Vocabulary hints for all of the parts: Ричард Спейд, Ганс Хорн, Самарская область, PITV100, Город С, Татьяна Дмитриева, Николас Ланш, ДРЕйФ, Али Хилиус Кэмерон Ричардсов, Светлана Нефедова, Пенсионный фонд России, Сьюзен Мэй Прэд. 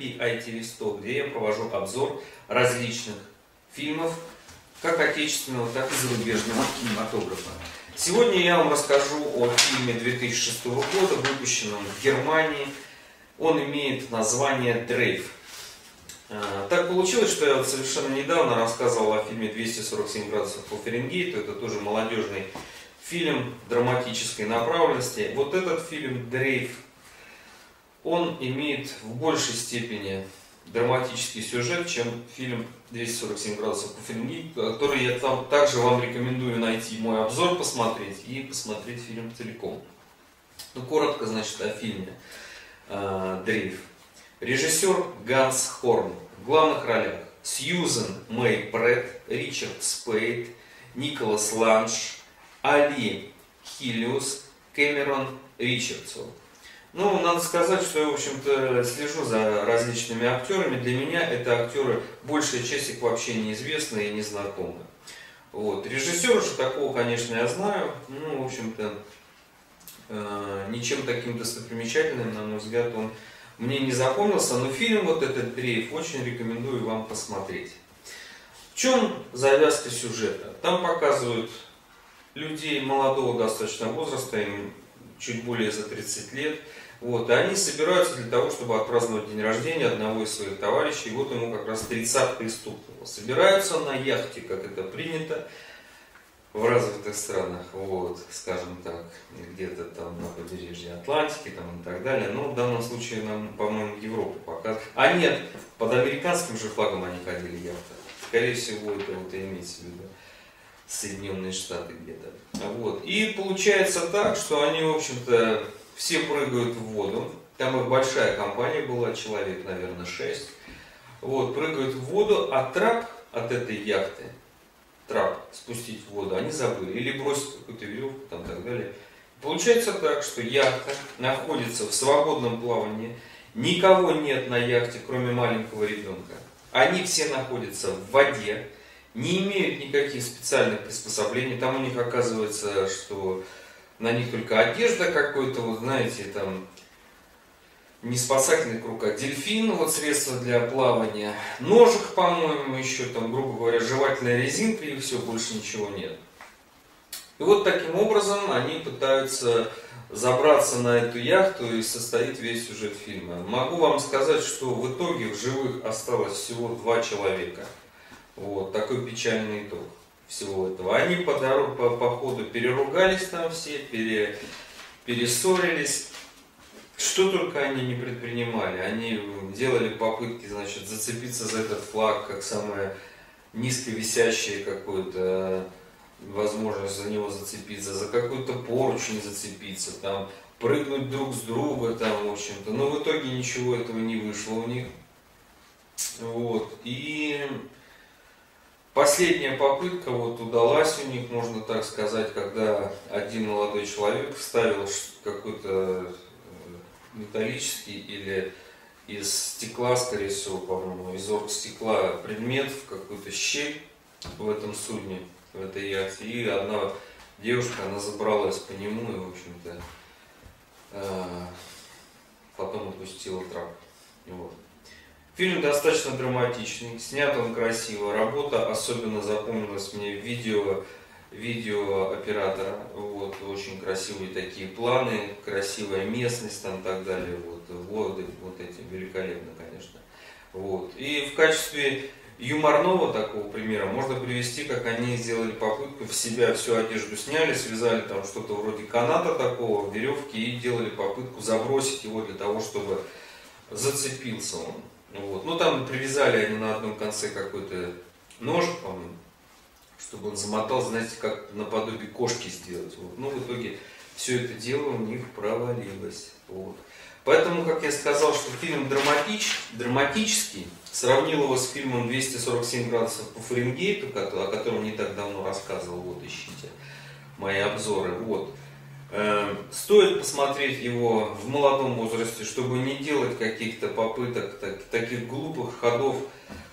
PITV100, где я провожу обзор различных фильмов, как отечественного, так и зарубежного кинематографа. Сегодня я вам расскажу о фильме 2006 года, выпущенном в Германии. Он имеет название «ДРЕйф». Так получилось, что я вот совершенно недавно рассказывал о фильме «247 градусов по Фаренгейту». Это тоже молодежный фильм драматической направленности. Вот этот фильм «ДРЕйф», он имеет в большей степени драматический сюжет, чем фильм 247 градусов по Фаренгейту, который я там также вам рекомендую найти мой обзор, посмотреть и посмотреть фильм целиком. Ну, коротко, значит, о фильме «ДРЕйф». Режиссер Ганс Хорн. В главных ролях Сьюзен Мэй Прэд, Ричард Спейд, Николас Ланш, Али Хилиус Кэмерон Ричардсов. Ну, надо сказать, что я, в общем-то, слежу за различными актерами. Для меня это актеры, большая часть их вообще неизвестна и незнакомы. Вот. Режиссера же такого, конечно, я знаю. Ну, в общем-то, ничем таким достопримечательным, на мой взгляд, он мне не запомнился. Но фильм вот этот «ДРЕйф» очень рекомендую вам посмотреть. В чем завязка сюжета? Там показывают людей молодого достаточно возраста, им чуть более за 30 лет. Вот, и они собираются для того, чтобы отпраздновать день рождения одного из своих товарищей. Вот ему как раз 30-й стукнуло. Собираются на яхте, как это принято в развитых странах, вот, скажем так, где-то там на побережье Атлантики там, и так далее. Но в данном случае нам, по-моему, Европу показывают. А нет, под американским же флагом они ходили яхта. Скорее всего, это вот и имеется в виду Соединенные Штаты где-то. Вот. И получается так, что они, в общем-то, все прыгают в воду. Там их большая компания была, человек, наверное, 6. Вот, прыгают в воду, а трап от этой яхты, трап спустить в воду, они забыли. Или бросить какую-то веревку там, и так далее. Получается так, что яхта находится в свободном плавании. Никого нет на яхте, кроме маленького ребенка. Они все находятся в воде, не имеют никаких специальных приспособлений. Там у них оказывается, что на них только одежда какой-то, вот знаете, там не спасательный круг, а дельфин, вот средства для плавания, ножик, по-моему, еще там, грубо говоря, жевательная резинка, и все, больше ничего нет. И вот таким образом они пытаются забраться на эту яхту, и состоит весь сюжет фильма. Могу вам сказать, что в итоге в живых осталось всего 2 человека. Вот такой печальный итог всего этого. Они по ходу переругались там все, перессорились. Что только они не предпринимали. Они делали попытки, значит, зацепиться за этот флаг, как самое низковисящее какое-то, возможность за него зацепиться, за какой-то поручень зацепиться, там, прыгнуть друг с друга, там, в общем-то. Но в итоге ничего этого не вышло у них. Вот. И последняя попытка вот удалась у них, можно так сказать, когда один молодой человек вставил какой-то металлический или из стекла, скорее всего, по-моему, из оргстекла предмет в какую-то щель в этом судне, в этой яхте. И одна девушка, она забралась по нему и, в общем-то, потом опустила трап. Вот. Фильм достаточно драматичный, снят он красиво, работа особенно запомнилась мне видеооператора, вот, очень красивые такие планы, красивая местность там и так далее, вот, воды, вот эти, великолепно, конечно. Вот. И в качестве юморного такого примера можно привести, как они сделали попытку, в себя всю одежду сняли, связали там что-то вроде каната такого, веревки, и делали попытку забросить его для того, чтобы зацепился он. Вот. Ну там привязали они на одном конце какой-то нож, по-моему, чтобы он замотал, знаете, как наподобие кошки сделать. Вот. Ну, в итоге все это дело у них провалилось. Вот. Поэтому, как я сказал, что фильм драматический, сравнил его с фильмом 247 градусов по Фаренгейту, о котором не так давно рассказывал, вот ищите мои обзоры. Вот. Стоит посмотреть его в молодом возрасте, чтобы не делать каких-то попыток, таких глупых ходов,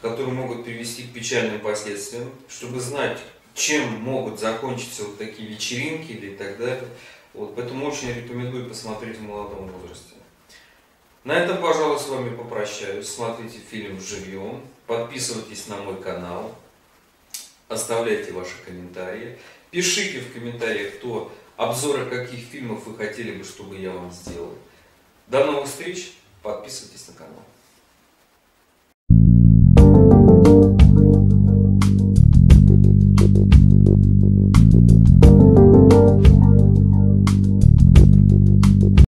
которые могут привести к печальным последствиям, чтобы знать, чем могут закончиться вот такие вечеринки или так далее. Вот, поэтому очень рекомендую посмотреть в молодом возрасте. На этом, пожалуй, с вами попрощаюсь. Смотрите фильм живьем, подписывайтесь на мой канал, оставляйте ваши комментарии, пишите в комментариях то, обзоры каких фильмов вы хотели бы, чтобы я вам сделал. До новых встреч, подписывайтесь на канал.